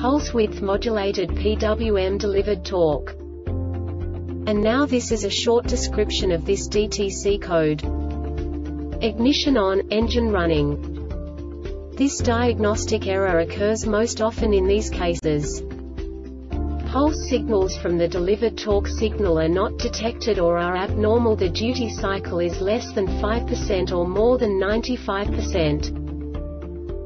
pulse width modulated PWM delivered torque. And now this is a short description of this DTC code. Ignition on, engine running. This diagnostic error occurs most often in these cases. Pulse signals from the delivered torque signal are not detected or are abnormal. The duty cycle is less than 5% or more than 95%.